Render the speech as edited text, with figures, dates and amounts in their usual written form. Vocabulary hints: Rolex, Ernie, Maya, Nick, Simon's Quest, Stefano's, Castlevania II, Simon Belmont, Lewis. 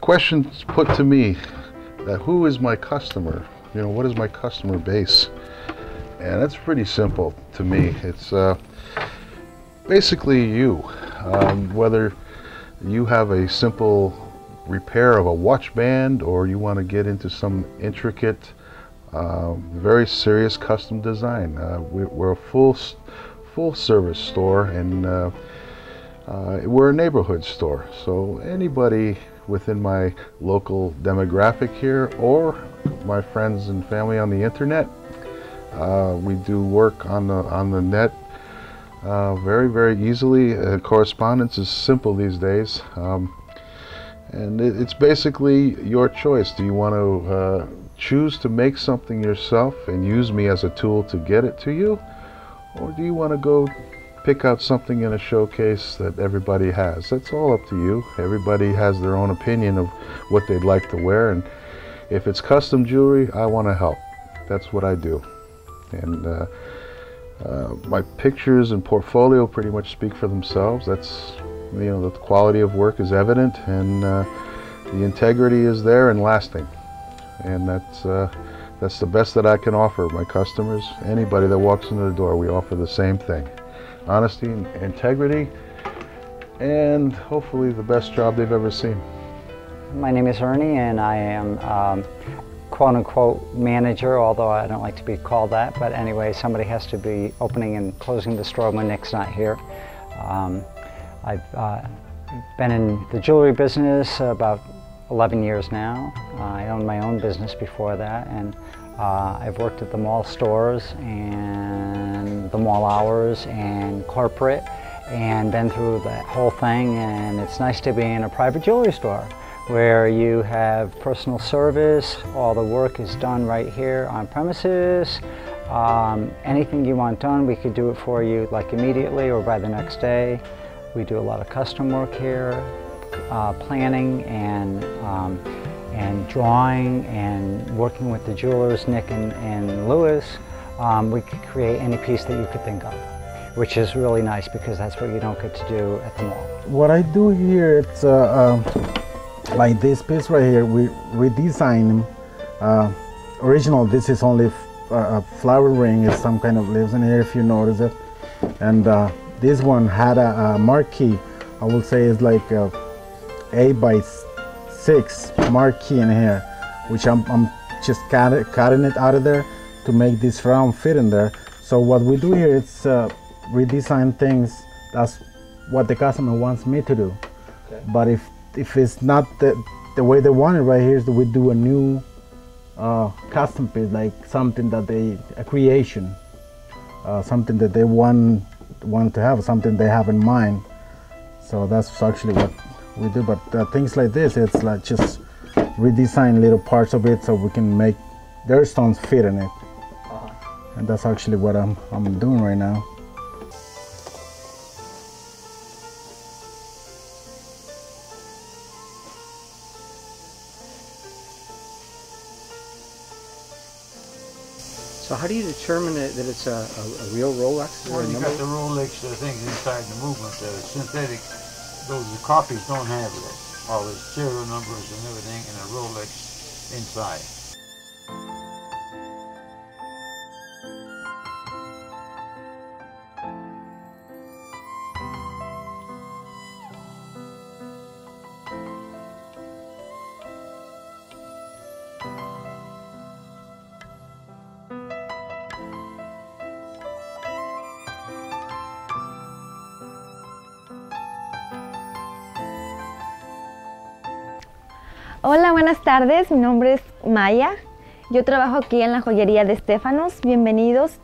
questions put to me that who is my customer? You know, what is my customer base? And that's pretty simple to me. It's basically you. Whether you have a simple repair of a watch band or you want to get into some intricate, very serious custom design. We're a full service store, and we're a neighborhood store. So anybody within my local demographic here or my friends and family on the internet, we do work on the net very, very easily. Correspondence is simple these days, and it's basically your choice. Do you want to choose to make something yourself and use me as a tool to get it to you, or do you want to go pick out something in a showcase that everybody has? That's all up to you. Everybody has their own opinion of what they'd like to wear, and if it's custom jewelry, I want to help. That's what I do. And my pictures and portfolio pretty much speak for themselves. That's, you know, the quality of work is evident, and the integrity is there and lasting. And that's the best that I can offer my customers. Anybody that walks into the door, we offer the same thing. Honesty and integrity, and hopefully the best job they've ever seen. My name is Ernie, and I am quote-unquote manager, although I don't like to be called that, but anyway, somebody has to be opening and closing the store when Nick's not here. I've been in the jewelry business about 11 years now. I owned my own business before that, and I've worked at the mall stores and the mall hours and corporate, and been through that whole thing. And it's nice to be in a private jewelry store where you have personal service. All the work is done right here on premises. Anything you want done, we could do it for you, like immediately or by the next day. We do a lot of custom work here, planning and drawing and working with the jewelers, Nick and Lewis. We could create any piece that you could think of, which is really nice because that's what you don't get to do at the mall. What I do here, it's like this piece right here, we redesign them. Original, this is only a flower ring, it's some kind of leaves in here if you notice it. And this one had a marquee, I would say it's like a 8 by 6 marquee in here, which I'm just cutting it out of there to make this round fit in there. So what we do here is redesign things. That's what the customer wants me to do. Okay. But if it's not the way they want it right here, we do a new custom piece, like something that they, a creation, something that they want to have, something they have in mind. So that's actually what we do. But things like this, it's like just redesign little parts of it so we can make their stones fit in it. And that's actually what I'm doing right now. So how do you determine that it's a real Rolex? Well, you've got the Rolex, the things inside the movement that are synthetic. Those copies don't have that. All the serial numbers and everything, and a Rolex inside. Hola, buenas tardes. Mi nombre es Maya. Yo trabajo aquí en la joyería de Stefano's. Bienvenidos.